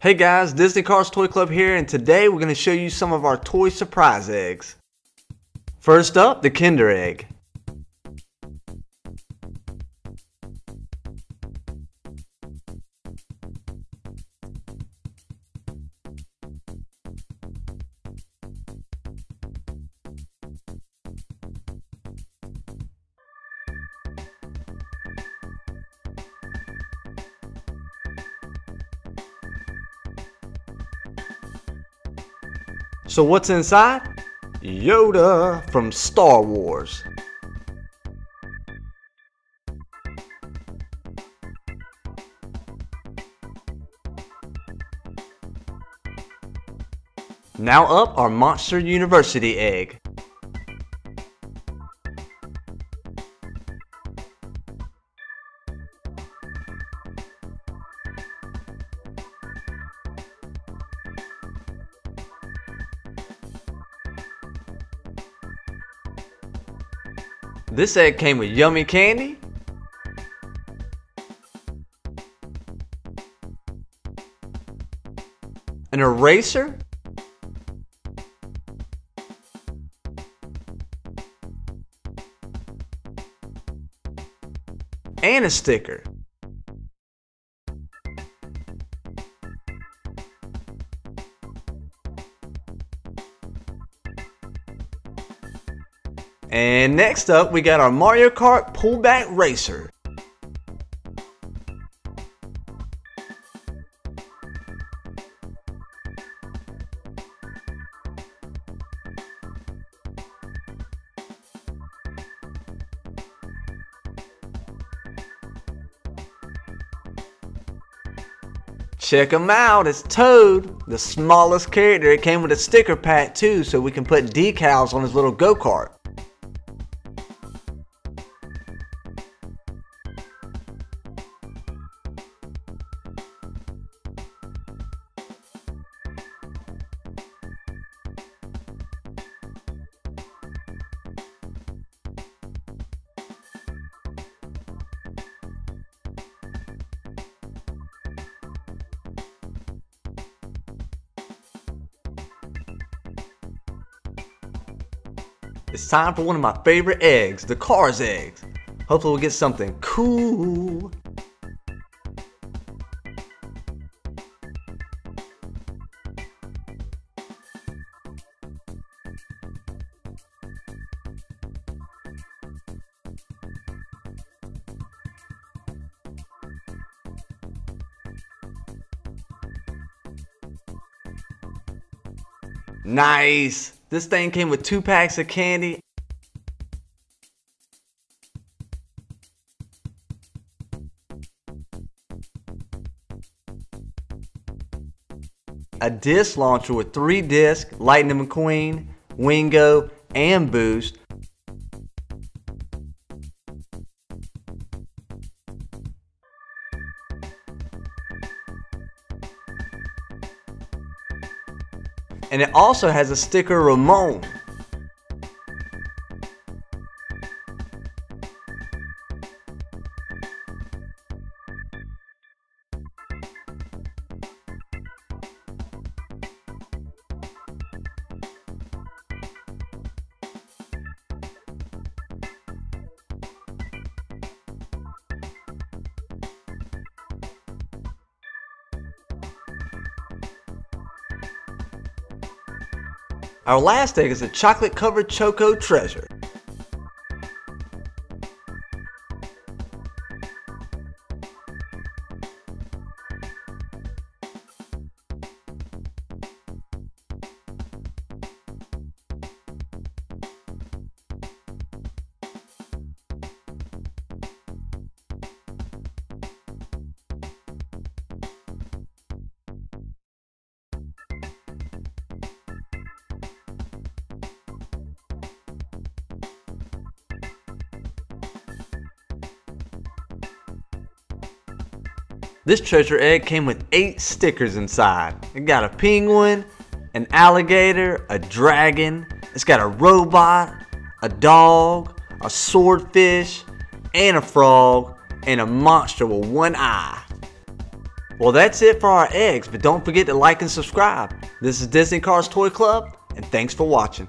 Hey guys, Disney Cars Toy Club here, and today we're going to show you some of our toy surprise eggs. First up, the Kinder Egg. So what's inside? Yoda from Star Wars. Now up, our Monster University egg. This egg came with yummy candy an eraser and a sticker. And next up, we got our Mario Kart pullback racer. Check them out, it's Toad, the smallest character. It came with a sticker pack too, so we can put decals on his little go-kart. It's time for one of my favorite eggs, the Cars eggs. Hopefully we'll get something cool. Nice! This thing came with 2 packs of candy a disc launcher with 3 discs, Lightning McQueen, Wingo, and Boost, and it also has a sticker Ramon. Our last egg is a chocolate covered Choco treasure. This treasure egg came with 8 stickers inside. It got a penguin, an alligator, a dragon, it's got a robot, a dog, a swordfish, and a frog, and a monster with 1 eye. Well, that's it for our eggs, but don't forget to like and subscribe. This is Disney Cars Toy Club, and thanks for watching.